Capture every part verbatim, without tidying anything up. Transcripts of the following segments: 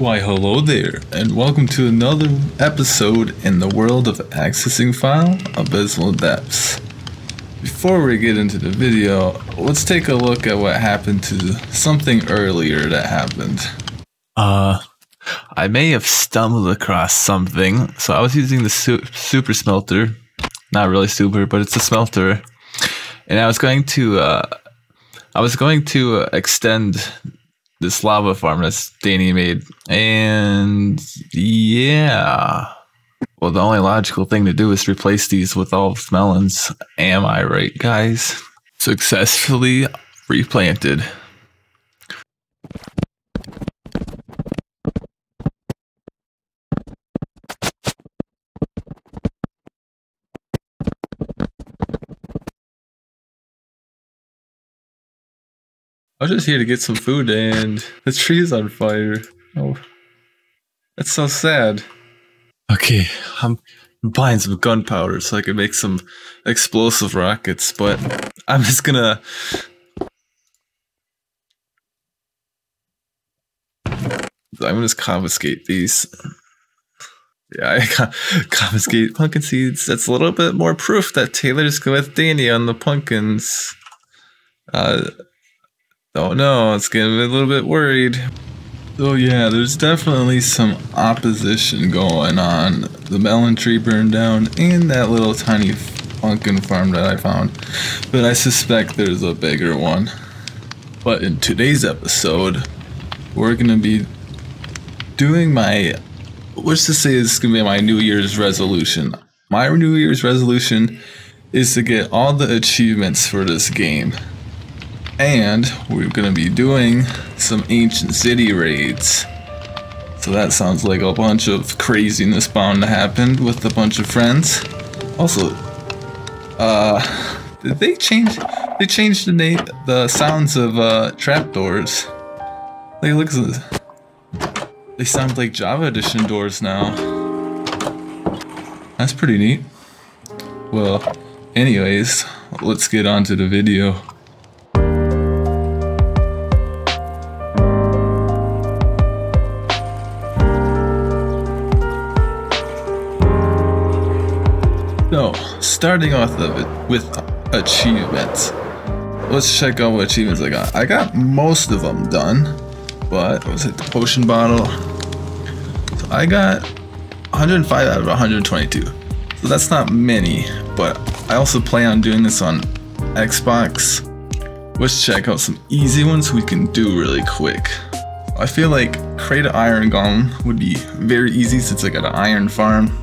Why hello there, and welcome to another episode in the world of accessing file, Abysmal Depths. Before we get into the video, let's take a look at what happened to something earlier that happened. Uh, I may have stumbled across something. So I was using the su super smelter, not really super, but it's a smelter. And I was going to, uh, I was going to extend this lava farm that Danny made, and yeah, well, the only logical thing to do is replace these with all melons. Am I right, guys? Successfully replanted. I was just here to get some food and the tree's on fire. Oh, that's so sad. Okay, I'm buying some gunpowder so I can make some explosive rockets, but I'm just gonna... I'm just confiscate these. Yeah, I con confiscate pumpkin seeds. That's a little bit more proof that Taylor's with Danny on the pumpkins. Uh... Oh no, it's getting me a little bit worried. So yeah, there's definitely some opposition going on. The melon tree burned down and that little tiny pumpkin farm that I found. But I suspect there's a bigger one. But in today's episode, we're going to be doing my, let's just say this is going to be my New Year's resolution. My New Year's resolution is to get all the achievements for this game. And we're gonna be doing some ancient city raids. So that sounds like a bunch of craziness bound to happen with a bunch of friends. Also, uh, did they change? They changed the name, the sounds of uh, trapdoors. They look, they sound like Java Edition doors now. That's pretty neat. Well, anyways, let's get on to the video. So, starting off with achievements, let's check out what achievements I got. I got most of them done, but let's hit the potion bottle. So I got one hundred five out of one hundred twenty-two, so that's not many, but I also plan on doing this on Xbox. Let's check out some easy ones we can do really quick. I feel like create an iron golem would be very easy since I got an iron farm.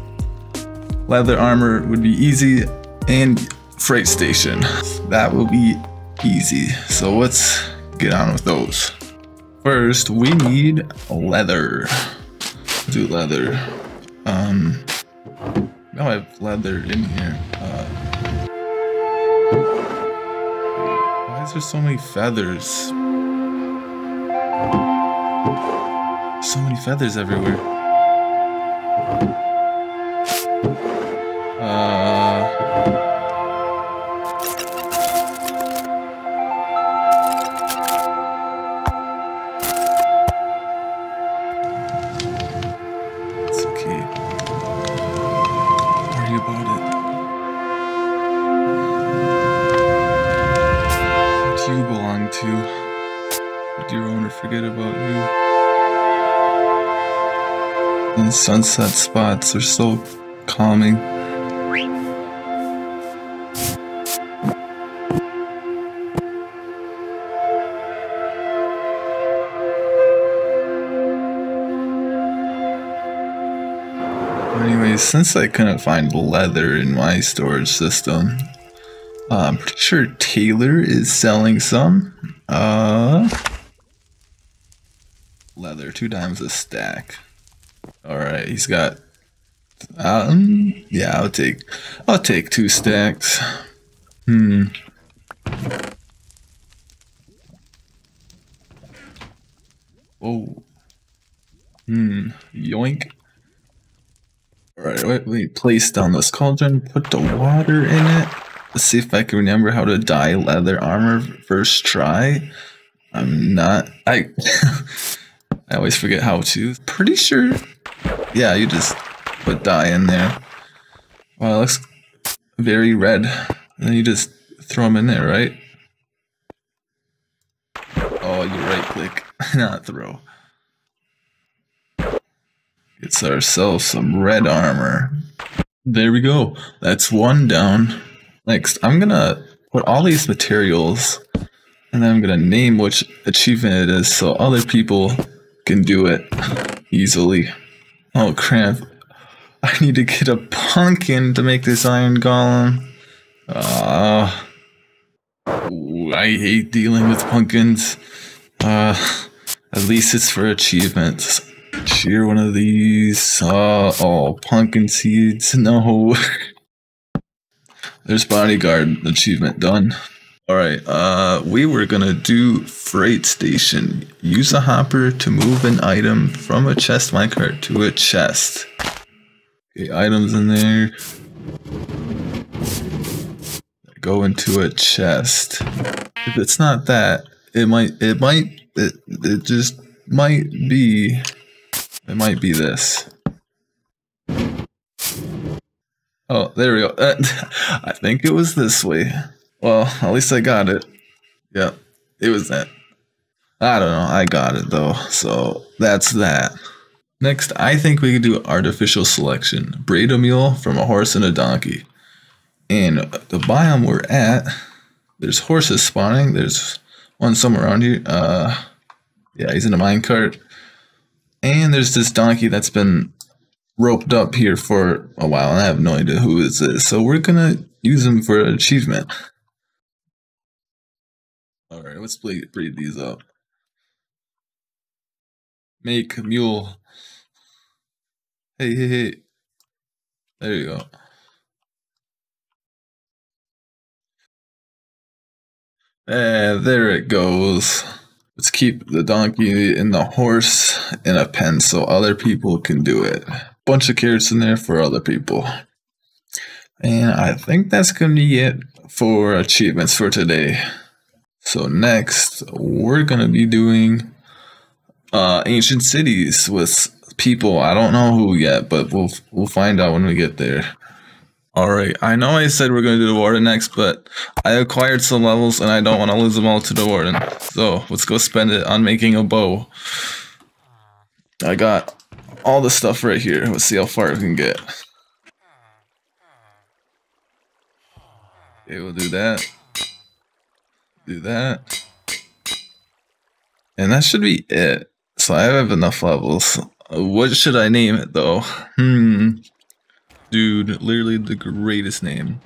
Leather armor would be easy, and freight station. That will be easy. So let's get on with those. First, we need leather. Do leather. Um, now I have leather in here. Uh, why is there so many feathers? So many feathers everywhere. And sunset spots are so calming. Anyways, since I couldn't find leather in my storage system, uh, I'm pretty sure Taylor is selling some. Uh, leather, two dimes a stack. Alright, he's got, um, yeah, I'll take, I'll take two stacks. Hmm. Oh. Hmm. Yoink. Alright, wait, wait, place down this cauldron, put the water in it. Let's see if I can remember how to dye leather armor first try. I'm not, I... I always forget how to. Pretty sure. Yeah, you just put dye in there. Wow, it looks very red. And then you just throw them in there, right? Oh, you right click, not throw. It's ourselves some red armor. There we go. That's one down. Next, I'm gonna put all these materials and then I'm gonna name which achievement it is so other people can do it easily. Oh, crap. I need to get a pumpkin to make this iron golem. Uh, ooh, I hate dealing with pumpkins. Uh, at least it's for achievements. Shear one of these. Uh, oh, pumpkin seeds. No. There's bodyguard achievement done. Alright, uh, we were gonna do freight station. Use a hopper to move an item from a chest minecart to a chest. Okay, items in there. Go into a chest. If it's not that, it might, it might, it, it just might be, it might be this. Oh, there we go. Uh, I think it was this way. Well, at least I got it. Yep, it was that. I don't know, I got it though, so that's that. Next, I think we could do artificial selection. Braid a mule from a horse and a donkey. And the biome we're at, there's horses spawning. There's one somewhere around here. Uh, yeah, he's in a minecart. And there's this donkey that's been roped up here for a while, and I have no idea who is this. So we're gonna use him for an achievement. All right, let's breed these up. Make mule. Hey, hey, hey. There you go. And there it goes. Let's keep the donkey and the horse in a pen so other people can do it. Bunch of carrots in there for other people. And I think that's going to be it for achievements for today. So next, we're going to be doing uh, ancient cities with people. I don't know who yet, but we'll, we'll find out when we get there. Alright, I know I said we're going to do the warden next, but I acquired some levels and I don't want to lose them all to the warden. So, let's go spend it on making a bow. I got all the stuff right here. Let's see how far I can get. Okay, we'll do that. Do that. And that should be it. So I have enough levels. What should I name it though? Hmm... Dude, literally the greatest name.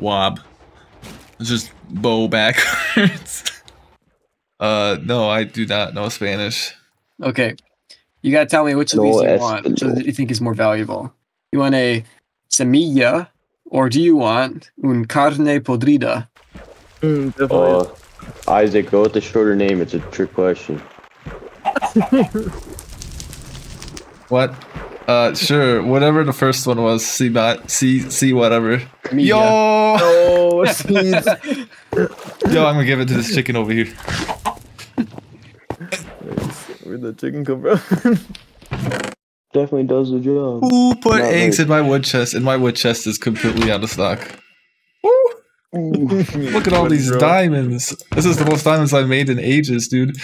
Wob. It's just bow backwards. uh, no, I do not know Spanish. Okay. You gotta tell me which of these you want, which of these you think is more valuable. You want a semilla, or do you want un carne podrida? Mm, definitely. Uh, Isaac, go with the shorter name. It's a trick question. What? Uh, sure, whatever the first one was, see, bot, see, see, whatever. Me, yo! Yeah. Oh, yo, I'm gonna give it to this chicken over here. Where'd the chicken come from? Definitely does the job. Who put Not eggs late. in my wood chest? And my wood chest is completely out of stock. Woo! Look at all these drunk. diamonds. This is the most diamonds I've made in ages, dude.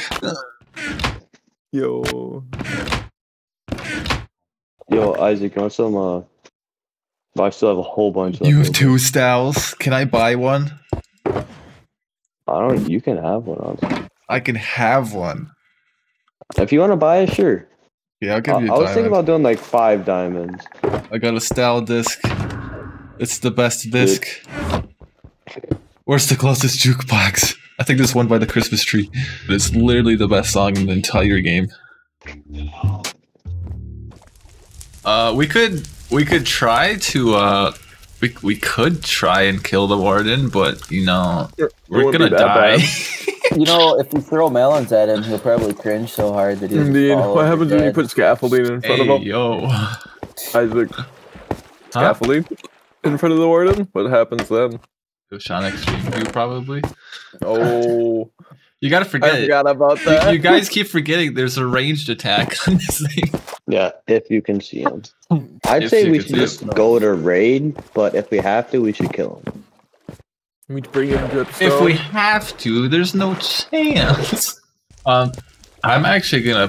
Yo. Yo, Isaac, you want some, uh... I still have a whole bunch of... You have two styles? Can I buy one? I don't... You can have one, honestly. I can have one. If you want to buy it, sure. Yeah, I'll give uh, you a I diamond. was thinking about doing, like, five diamonds. I got a style disc. It's the best disc. Dude. Where's the closest jukebox? I think there's one by the Christmas tree. It's literally the best song in the entire game. Uh, we could we could try to uh, we we could try and kill the warden, but you know it we're gonna die. You know, if we throw melons at him, he'll probably cringe so hard that he. Indeed, what happens when you put scaffolding in front hey, of him? Yo, Isaac, huh? Scaffolding in front of the warden. What happens then? Goshan Extreme View, probably. Oh, You gotta forget. I forgot about that. You, you guys keep forgetting there's a ranged attack on this thing. Yeah, if you can see him. I'd if say we should just him. go to raid, but if we have to, we should kill him. We bring him to if we have to, there's no chance. Um, I'm actually gonna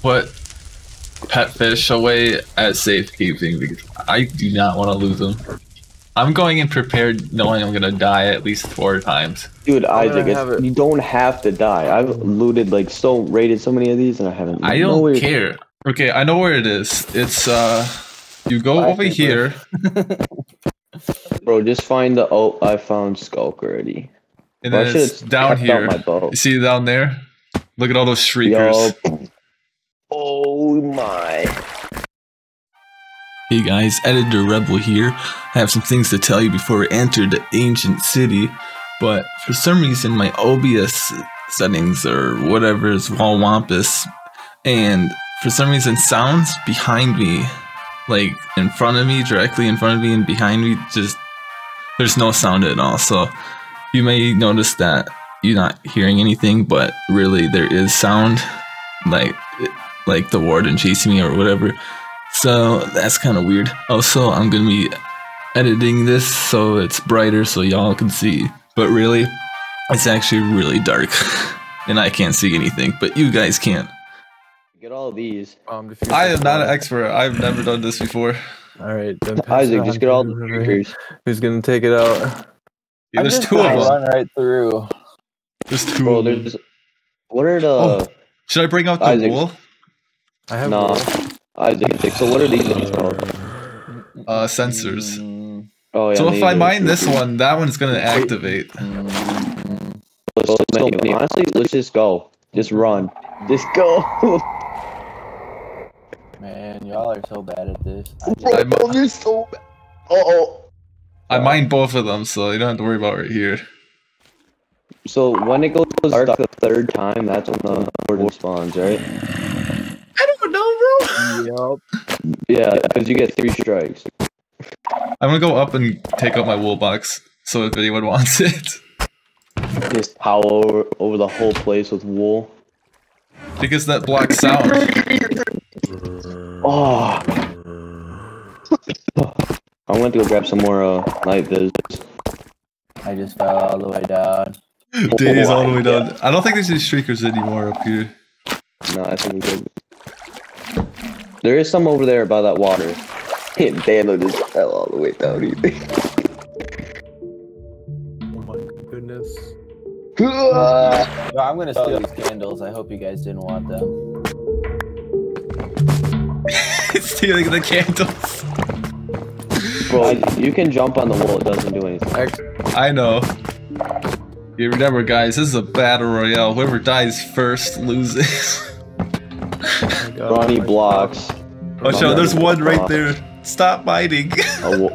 put Petfish away at safekeeping because I do not want to lose him. I'm going in prepared, knowing I'm gonna die at least four times. Dude, Isaac, it's, you don't have to die. I've looted like so, raided so many of these, and I haven't. I don't no care. Okay, I know where it is. It's uh, you go I over here. Bro, just find the oh, I found Skulk already. And then Bro, it's down here. You see down there? Look at all those shriekers. Yo. Oh my. Hey guys, Editor Rebel here. I have some things to tell you before we enter the ancient city, but for some reason my O B S settings or whatever is all wampus, and for some reason sounds behind me, like in front of me, directly in front of me and behind me, just there's no sound at all, so you may notice that you're not hearing anything, but really there is sound, like like the warden chasing me or whatever. So that's kind of weird. Also, I'm gonna be editing this so it's brighter so y'all can see. But really, it's actually really dark, and I can't see anything. But you guys can. Get all these. Um, I am not an expert. I've never done this before. All right, then Isaac, just get all the creatures. Who's gonna take it out? Yeah, there's two of them. Run right through. There's two. Bro, there's... What are the? Oh, should I bring out the Isaac. wool? I have. No. Wool. Isaac, so what are these things called? Uh, sensors. Mm. Oh, yeah, so if I mine this one, that one's gonna activate. Mm. So many. Honestly, let's just go. Just run. Just go! Man, y'all are so bad at this. I Bro, you're so bad. Uh-oh. I mined both of them, so you don't have to worry about right here. So when it goes dark the third time, that's when the warden spawns, right? Yep. Yeah, because you get three strikes. I'm gonna go up and take out my wool box, so if anyone wants it. Just power over, over the whole place with wool. Because that blocks sound. Oh. I went to go grab some more uh, night visits. I just fell all the way down. Danny's oh, all the way down. Yeah. I don't think there's any shriekers anymore up here. No, I think we did. There is some over there by that water. And Danny just fell all the way down. Oh my goodness. Uh, no, I'm gonna steal these candles. I hope you guys didn't want them. Stealing the candles. Bro, you can jump on the wall. It doesn't do anything. I know. You remember, guys, this is a battle royale. Whoever dies first loses. Ronnie blocks. Watch out, there's one right there. Stop biting. A, wa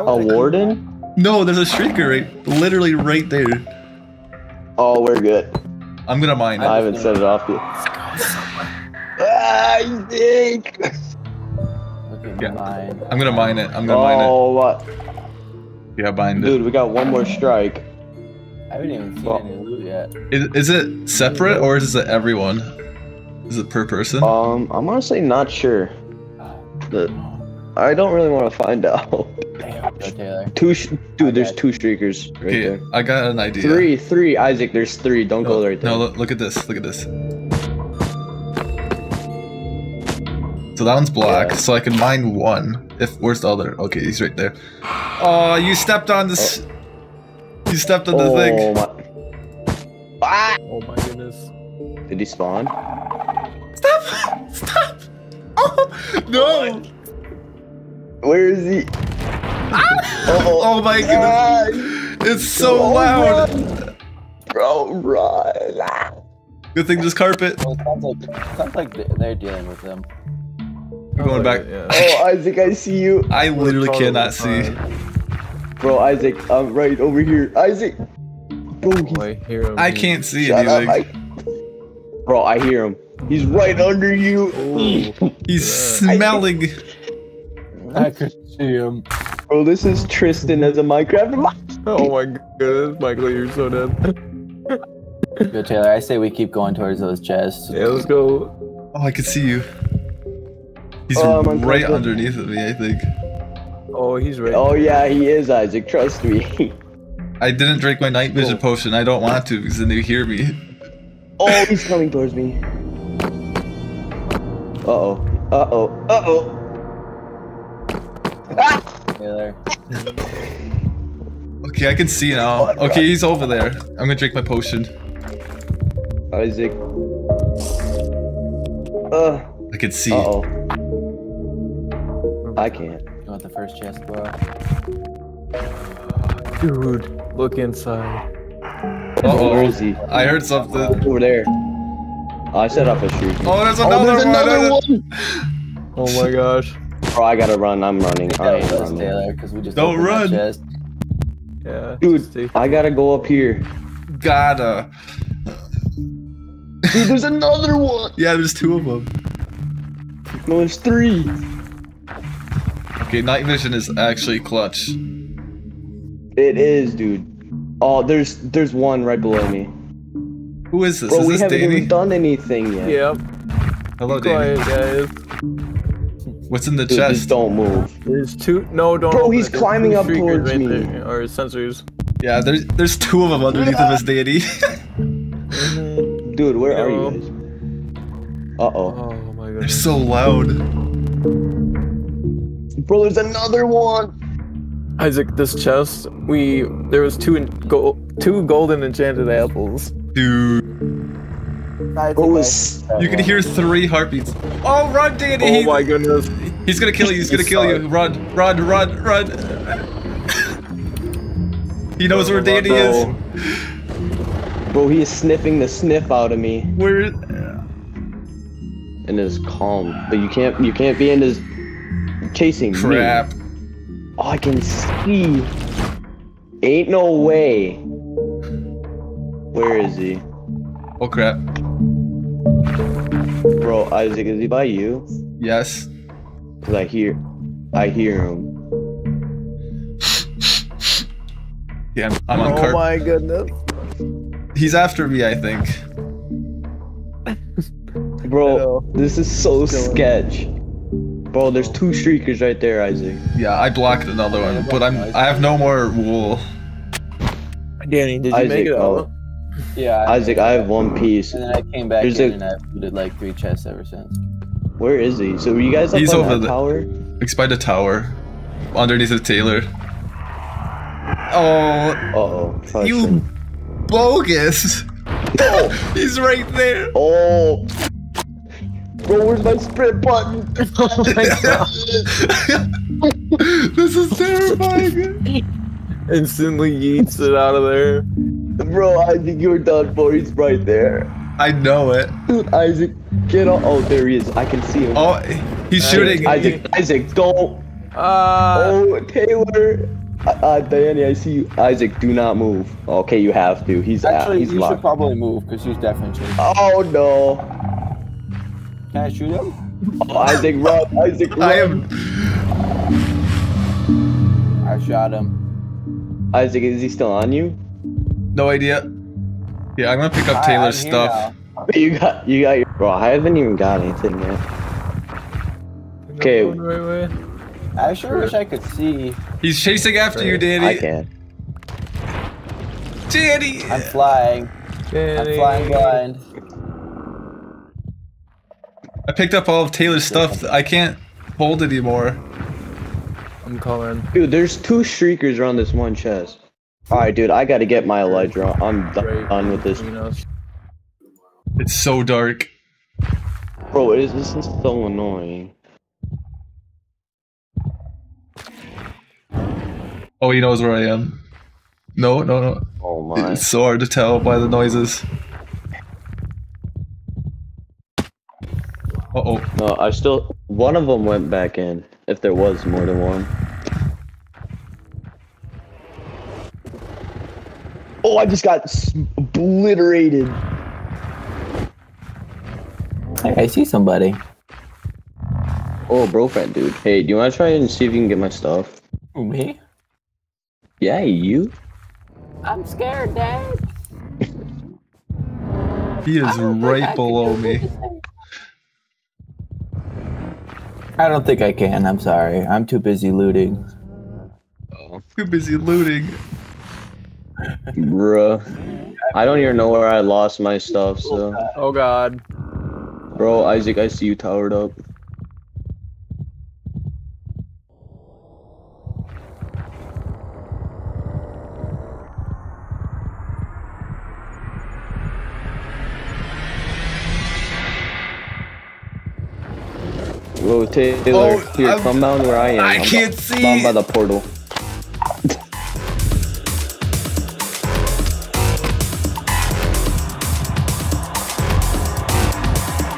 a warden? No, there's a shrieker right, literally right there. Oh, we're good. I'm gonna mine it. I haven't set it off yet. Ah, you think? Yeah. I'm gonna mine it. I'm gonna mine it. Oh, what? Yeah, mine it. Dude, we got one more strike. I haven't even seen any loot yet. Is, is it separate or is it everyone? Is it per person? Um, I'm honestly not sure. The, I don't really want to find out. Taylor. Two, sh dude, there's two streakers right okay, there. I got an idea. Three, three, Isaac. There's three. Don't no, go right there. No, look, look at this. Look at this. So that one's black. Yeah. So I can mine one. If where's the other? Okay, he's right there. Oh, you stepped on this. Oh. You stepped on the oh, thing. My. Ah! Oh my goodness. Did he spawn? Stop! Stop! Oh no! Where is he? Ah! Oh, oh my God! Goodness! It's so oh, loud! Run. Bro, run! Good thing there's carpet. Well, sounds like, sounds like they're dealing with him. We're going oh, back. Yeah. Oh, Isaac, I see you. I literally oh, cannot see. Bro, Isaac, I'm right over here. Isaac. Boom. I, hear I can't see Shut anything. Up, I... Bro, I hear him. He's right under you. Oh, he's God. smelling. I could see him. Bro, this is Tristan as a Minecraft. Oh my goodness, Michael, you're so dead. Yo, Taylor, I say we keep going towards those chests. Yeah, let's go. Oh, I can see you. He's oh, right underneath of me, I think. Oh, he's right. Oh, yeah, he is, Isaac. Trust me. I didn't drink my night vision oh. potion. I don't want to because then you hear me. Oh, he's coming towards me. Uh-oh. Uh-oh. Uh-oh. Ah! Taylor. Okay, I can see now. Okay, he's over there. I'm gonna drink my potion. Isaac. Uh, I can see. Uh-oh. I can't. You want the first chest, bro? Dude, look inside. Uh-oh. Where is he? I heard something. Over there. Oh, I set off a shoot. Oh, there's another, oh, there's another one. one. Oh my gosh. Bro, I gotta run. I'm running. I ain't running. Taylor, we just Don't run. Chest. Yeah. Dude, I gotta go up here. Gotta. Dude, there's another one. Yeah, there's two of them. No, there's three. Okay, night vision is actually clutch. It is, dude. Oh, there's there's one right below me. Who is this? Bro, is we this haven't Danny? Even done anything yet. Yep. Hello, Be Danny. Quiet, guys. What's in the Dude, chest? Just don't move. There's two. No, don't. Bro, he's it. climbing there's up towards right me. There, or sensors. Yeah, there's there's two of them underneath yeah. of his deity. Dude, where Yo. are you guys? Uh oh. Oh my god. They're so loud. Bro, there's another one. Isaac, this chest, we there was two in, go, two golden enchanted apples. Dude. Was, you can hear three heartbeats. Oh, run, Danny! Oh he, my goodness. He's gonna kill you, he's gonna kill you. Run, run, run, run. He knows where Danny is. Bro, he is sniffing the sniff out of me. Where? And it's calm, but you can't, you can't be in his chasing Crap. me. Oh, I can see. Ain't no way. Where is he? Oh crap. Bro, Isaac, is he by you? Yes. Cause I hear, I hear him. Yeah, I'm on cart. Oh my goodness. He's after me, I think. Bro, I this is so sketch. Bro, there's two streakers right there, Isaac. Yeah, I blocked another one, yeah, but I'm, Isaac. I have no more wool. Danny, did you Isaac, make it out? Yeah, I Isaac, I have one piece. And then I came back There's in a... and I've looted like three chests ever since. Where is he? So were you guys up He's on over the tower? It's by the tower. Underneath the Taylor. Oh. Uh-oh. Probably you shouldn't. bogus. No. He's right there. Oh. Bro, where's my sprint button? Oh my god. This is terrifying. Instantly yeets it out of there. Bro, I think you're done for. He's right there. I know it. Dude, Isaac, get on. Oh, there he is. I can see him. Oh, he's shooting. Isaac, Isaac, don't. Uh, oh, Taylor. Uh, Danny, I see you. Isaac, do not move. Okay, you have to. He's actually, out. He's you locked. should probably move because he's definitely shooting. Oh, no. Can I shoot him? Oh, Isaac, run. Isaac, run. I am. I shot him. Isaac, is he still on you? No idea. Yeah, I'm gonna pick up Taylor's stuff. You got, you got your. Bro, I haven't even got anything yet. Okay. Right I sure wish I could see. He's chasing after sure. you, Danny. I can. Danny. I'm flying. Danny. I'm flying blind. I picked up all of Taylor's stuff. I can't hold it anymore. I'm calling. Dude, there's two shriekers around this one chest. Alright, dude, I gotta get my Elytra. I'm done with this. It's so dark. Bro, it is, this is so annoying. Oh, he knows where I am. No, no, no. Oh my. It's so hard to tell by the noises. Uh-oh. No, I still... One of them went back in. If there was more than one. Oh, I just got obliterated. Hey, I see somebody. Oh, bro, friend, dude. Hey, do you want to try and see if you can get my stuff? Who, me? Yeah, you. I'm scared, Dad. He is right below me. I don't think I can. I'm sorry. I'm too busy looting. Oh, I'm too busy looting. Bruh. I don't even know where I lost my stuff, so. Oh god. Bro, Isaac, I see you towered up. Whoa, Taylor, oh, here, I'm, come down where I am. I I'm can't by, see. Down by the portal.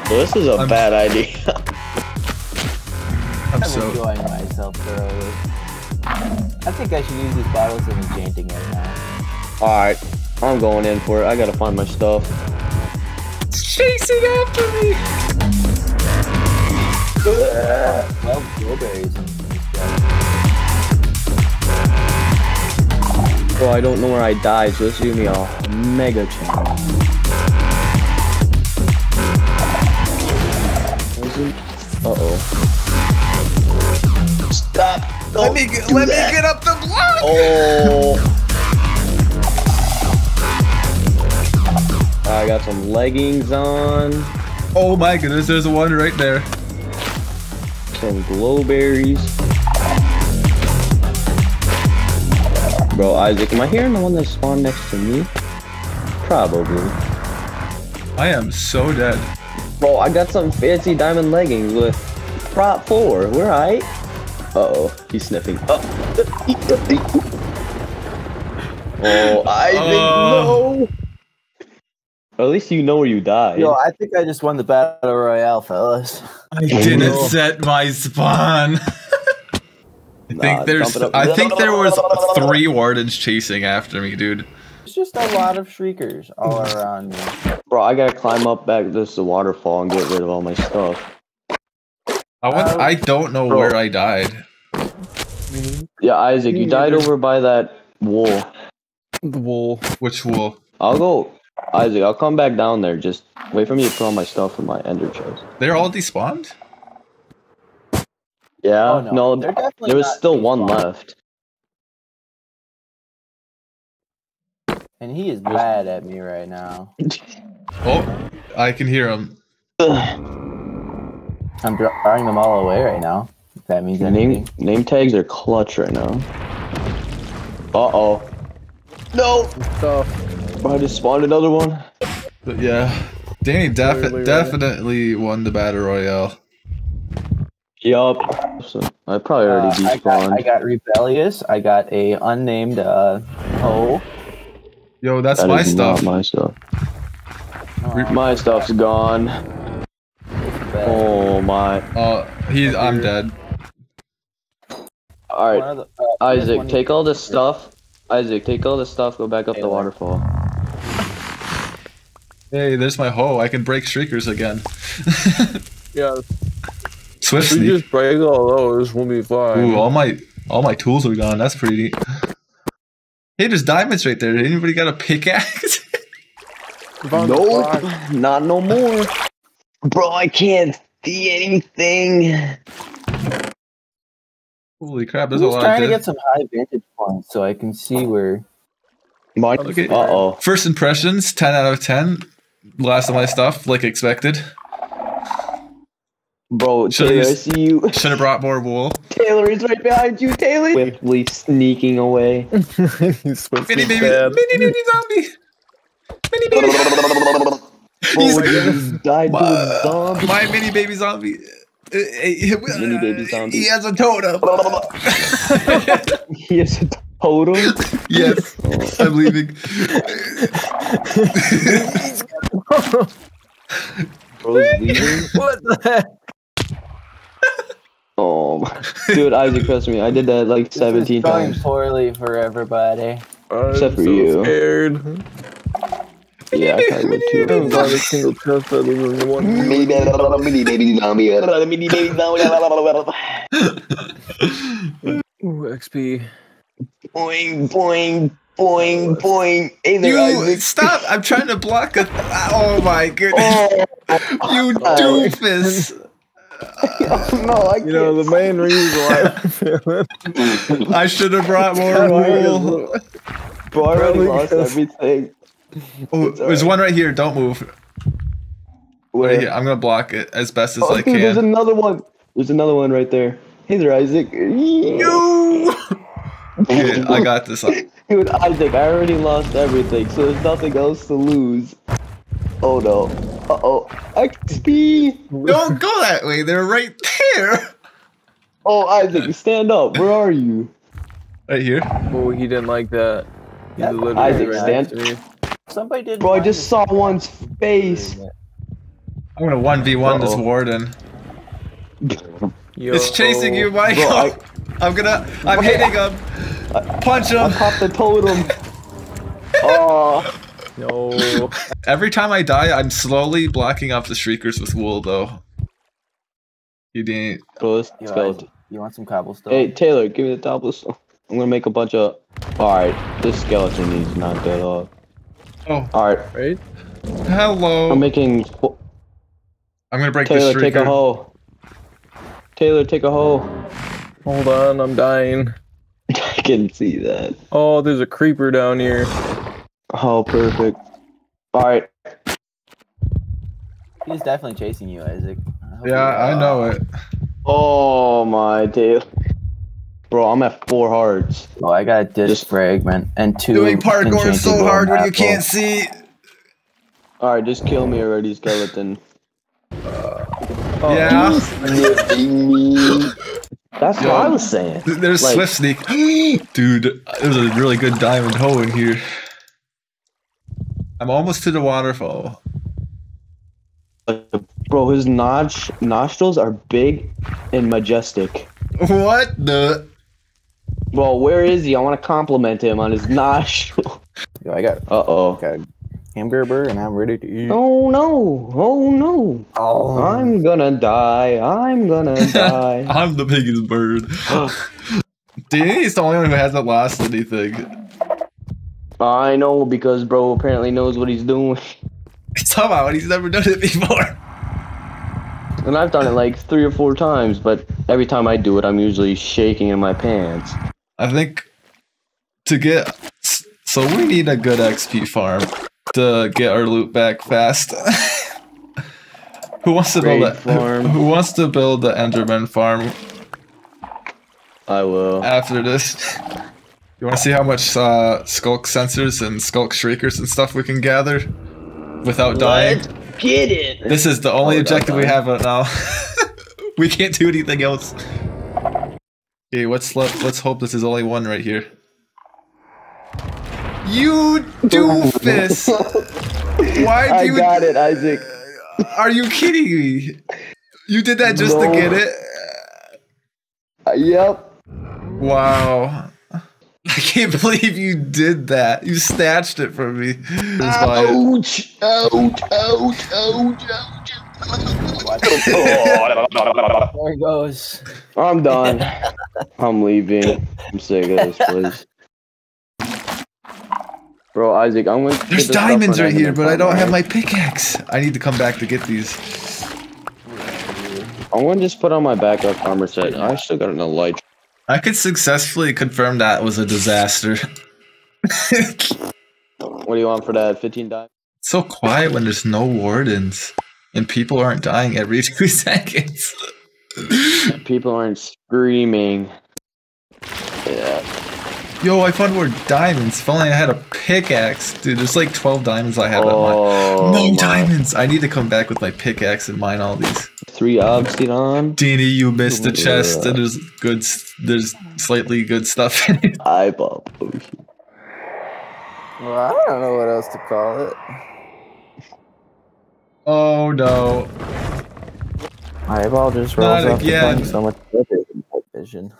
This is a I'm, bad idea. I'm so enjoying myself thoroughly. I think I should use these bottles of enchanting right now. Alright, I'm going in for it. I gotta find my stuff. It's chasing after me! Uh, well, blueberries. Bro, I don't know where I died, so this is gonna be a mega challenge. Uh oh. Stop! Don't let me get, let that. me get up the block. Oh. I got some leggings on. Oh my goodness! There's one right there. Some glowberries. Bro, Isaac, am I hearing the one that spawned next to me? Probably. I am so dead. Bro, I got some fancy diamond leggings with prop four. We're alright. Uh-oh, he's sniffing. Oh, oh Isaac, uh... no! Or at least you know where you died. Yo, I think I just won the battle royale, fellas. I didn't oh. set my spawn. I nah, think there's. I think there was three wardens chasing after me, dude. It's just a lot of shriekers all around me. Bro, I gotta climb up back this the waterfall and get rid of all my stuff. I went, uh, I don't know bro. where I died. Yeah, Isaac, you died over by that wool. The wool. Which wool? I'll go. Isaac, I'll come back down there. Just wait for me to put all my stuff in my ender chest. They're all despawned? Yeah, oh, no, no there was still despawned. one left. And he is mad at me right now. Oh, I can hear him. I'm drawing them all away right now. If that means anything. Name, name tags are clutch right now. Uh-oh. No! I just spawned another one. But yeah, Danny defi Literally definitely right. won the battle royale. Yup. So I probably already uh, despawned. I, I got rebellious. I got a unnamed uh oh. Yo, that's that my is stuff. Not my stuff. Oh, my stuff's gone. Oh my. Oh, uh, he's. I'm dead. All right, the, uh, Isaac, take all this stuff. Isaac, take all this stuff. Go back up Taylor. the waterfall. Hey, there's my hoe. I can break shriekers again. Yeah. Swift sneak. If we just break all those, we'll be fine. Ooh, all my all my tools are gone. That's pretty neat. Hey, there's diamonds right there. Anybody got a pickaxe? Nope. Not no more. Bro, I can't see anything. Holy crap, there's a lot of trying to get some high vantage points so I can see where... Okay. Uh-oh. First impressions, ten out of ten. Last of my stuff, like expected. Bro, Taylor, I see you. Should have brought more wool. Taylor is right behind you, Taylor. Swiftly sneaking away. Swiftly mini, baby, mini, mini zombie. Mini baby. He's oh died my, to a zombie. My mini baby zombie. Mini baby zombie. He has a totem. He has a totem. Totem? Yes, oh. I'm leaving. Bro's leaving? What the heck? Oh, my. Dude, Isaac, trust me, I did that like this seventeen is going times. Poorly for everybody. I'm Except for so you. Scared. Yeah, I kind of too. Every single chest other than one. Mini baby zombie. Mini baby zombie. Ooh, X P. Boing, boing, Boing, boing. Hey there, you, Isaac. Stop! I'm trying to block a... Oh my goodness. Oh. You doofus. Uh, no, I can't. You know, the main reason why I'm feeling... I should have brought more wool. Bro, I already lost everything. Oh, there's right. one right here. Don't move. Where? Right here. I'm going to block it as best as oh, I can. There's another one. There's another one right there. Hey there, Isaac. No! Dude, I got this. Dude, Isaac, I already lost everything, so there's nothing else to lose. Oh no. Uh oh. X P! Don't go that way, they're right there! Oh, Isaac, stand up, where are you? Right here. Oh, he didn't like that. He yeah, Isaac, stand up. Somebody did. Bro, I just saw one's face. I'm gonna one v one uh -oh. this warden. Yo, it's chasing you, Michael. Bro, I, I'm gonna. I'm wait, hitting him. I, Punch him. I popped the totem. Oh no! Every time I die, I'm slowly blocking off the shriekers with wool, though. You didn't. Bro, let's Yo, go. I, you want some cobblestone? Hey Taylor, give me the cobblestone. I'm gonna make a bunch of. All right, this skeleton needs not dead off. Oh. All right. Right. Hello. I'm making. I'm gonna break Taylor, the shrieker. Take a hole. Taylor, take a hole. Hold on, I'm dying. I can see that. Oh, there's a creeper down here. Oh, perfect. Alright. He's definitely chasing you, Isaac. I yeah, I off. know it. Oh my Taylor. Bro, I'm at four hearts. Oh, I got a disc fragment and two. Doing parkour so hard when apple. you can't see. Alright, just kill me already, skeleton. Oh, yeah. That's Yo, what I was saying. Th there's like, Swift Sneak. Dude, there's a really good diamond hole in here. I'm almost to the waterfall. Bro, his nosh nostrils are big and majestic. What the? Well, where is he? I want to compliment him on his nostril. Yo, I got. Uh oh. Okay. Hamburger, and I'm ready to eat. Oh no! Oh no! Oh, I'm gonna die! I'm gonna die! I'm the biggest bird. Danny's the only one who hasn't lost anything. I know because bro apparently knows what he's doing. Somehow, and he's never done it before. And I've done it like three or four times, but every time I do it, I'm usually shaking in my pants. I think to get so we need a good X P farm. To get our loot back fast. Who wants to build a, farm. Who, who wants to build the Enderman farm? I will. After this, you want to see how much uh, skulk sensors and skulk shriekers and stuff we can gather without dying? Let's get it. This is the only oh, objective we have right now. We can't do anything else. Okay, what's left? Let's hope this is only one right here. You doofus! Why do I you got it, Isaac? Are you kidding me? You did that just no. to get it? Uh, yep. Wow. I can't believe you did that. You snatched it from me. Ouch! Ouch! Ouch! Ouch! Ouch! There it goes. I'm done. I'm leaving. I'm sick of this place. Bro, Isaac, I'm gonna There's diamonds right here, but I don't have my pickaxe. I need to come back to get these. I want to just put on my backup armor set. I still got an elytra. I could successfully confirm that was a disaster. What do you want for that? fifteen diamonds? It's so quiet when there's no wardens. And people aren't dying every two seconds. People aren't screaming. Yeah. Yo, I found more diamonds. If only I had a pickaxe. Dude, there's like twelve diamonds I have on oh, mine. No my. diamonds! I need to come back with my pickaxe and mine all these. Three obsidian. Danny, you missed the chest and there's good, there's slightly good stuff in it. Eyeball potion. Well, I don't know what else to call it. Oh no. Eyeball just rolls Not off again. so much vision.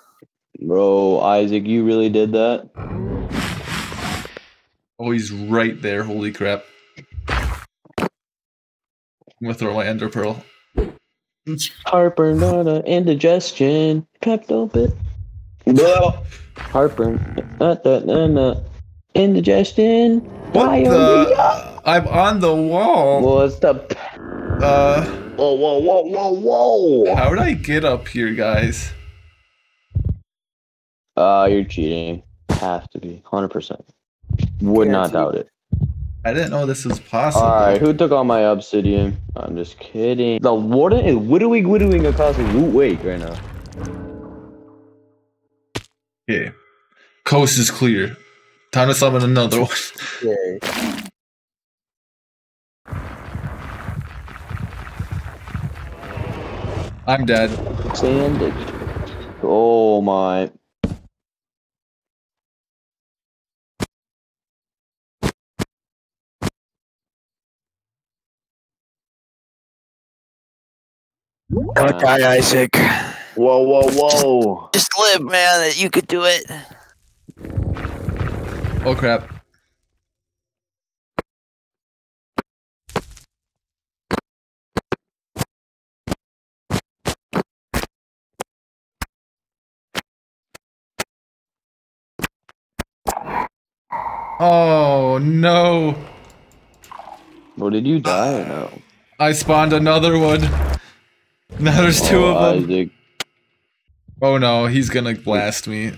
Bro, Isaac, you really did that? Oh, he's right there. Holy crap. I'm gonna throw my ender pearl. Heartburn, nada, indigestion. Pepto bit. No. Heartburn, nada, nada, indigestion. What Why the? Are I'm on the wall. What's the? Uh. Whoa! Whoa! Whoa! Whoa! Whoa! How did I get up here, guys? Uh, you're cheating. Have to be one hundred percent. Would not doubt it. I didn't know this was possible. Alright, who took all my obsidian? I'm just kidding. The warden is widowing, widowing across the loot wake right now. Okay. Coast is clear. Time to summon another one. Okay. I'm dead. Sanded. Oh my. Don't die, Isaac. Whoa, whoa, whoa. Just, just live, man. You could do it. Oh, crap. Oh, no. Well, did you die or no? I spawned another one. Now there's two oh, of them. Isaac. Oh no, he's gonna blast me.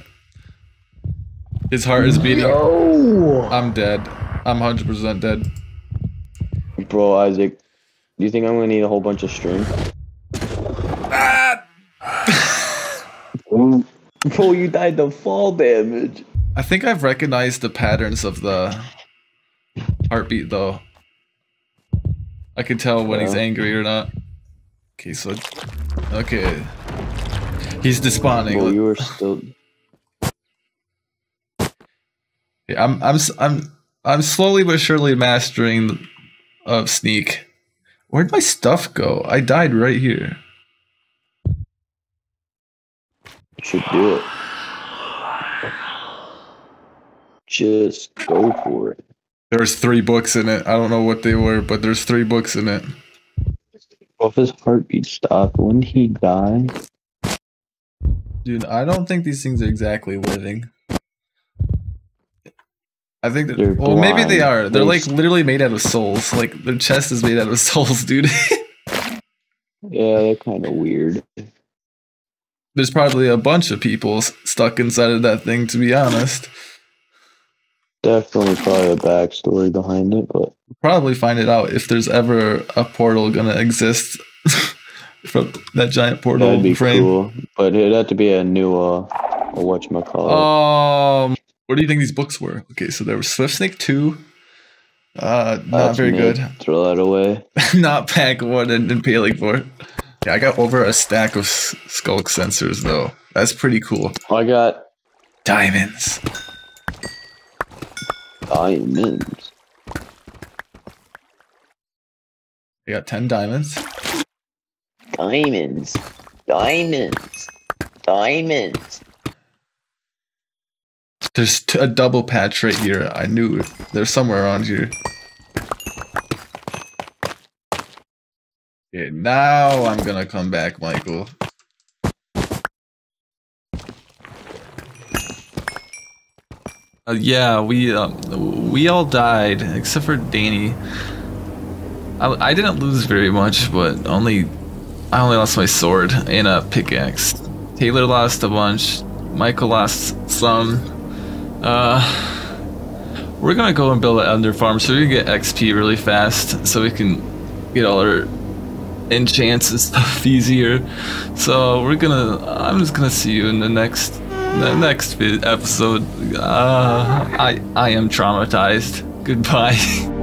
His heart is beating. No. I'm dead. I'm one hundred percent dead. Bro, Isaac, do you think I'm gonna need a whole bunch of string? Ah! Bro, you died to fall damage. I think I've recognized the patterns of the heartbeat though. I can tell when yeah. he's angry or not. Okay, so, okay, he's desponding. Well, you were still. Yeah, I'm, I'm, I'm, I'm slowly but surely mastering of sneak. Where'd my stuff go? I died right here. You should do it. Just go for it. There's three books in it. I don't know what they were, but there's three books in it. Well, if his heartbeat stopped, wouldn't he die? Dude, I don't think these things are exactly living. I think they're. Well, maybe they are. They're like literally made out of souls. Like their chest is made out of souls, dude. Yeah, they're kind of weird. There's probably a bunch of people stuck inside of that thing, to be honest. Definitely probably a backstory behind it, but probably find it out if there's ever a portal gonna exist from that giant portal. That'd be frame. Cool, but it'd have to be a new uh, whatchamacallit. Um, what do you think these books were? Okay, so there was Swift Snake Two. Uh, not That's very good. Throw that away. Not Pack One and Impaling Four. Yeah, I got over a stack of skulk sensors though. That's pretty cool. I got diamonds. Diamonds. I got ten diamonds. Diamonds. Diamonds. Diamonds. There's t a double patch right here. I knew it. They're somewhere around here. Okay, now I'm gonna come back, Michael. Uh, yeah, we um, we all died except for Danny. I, I didn't lose very much, but only I only lost my sword and a pickaxe. Taylor lost a bunch. Michael lost some. Uh, we're gonna go and build an Ender farm so we can get X P really fast, so we can get all our enchants and stuff easier. So we're gonna. I'm just gonna see you in the next. The next episode, uh, I, I am traumatized. Goodbye.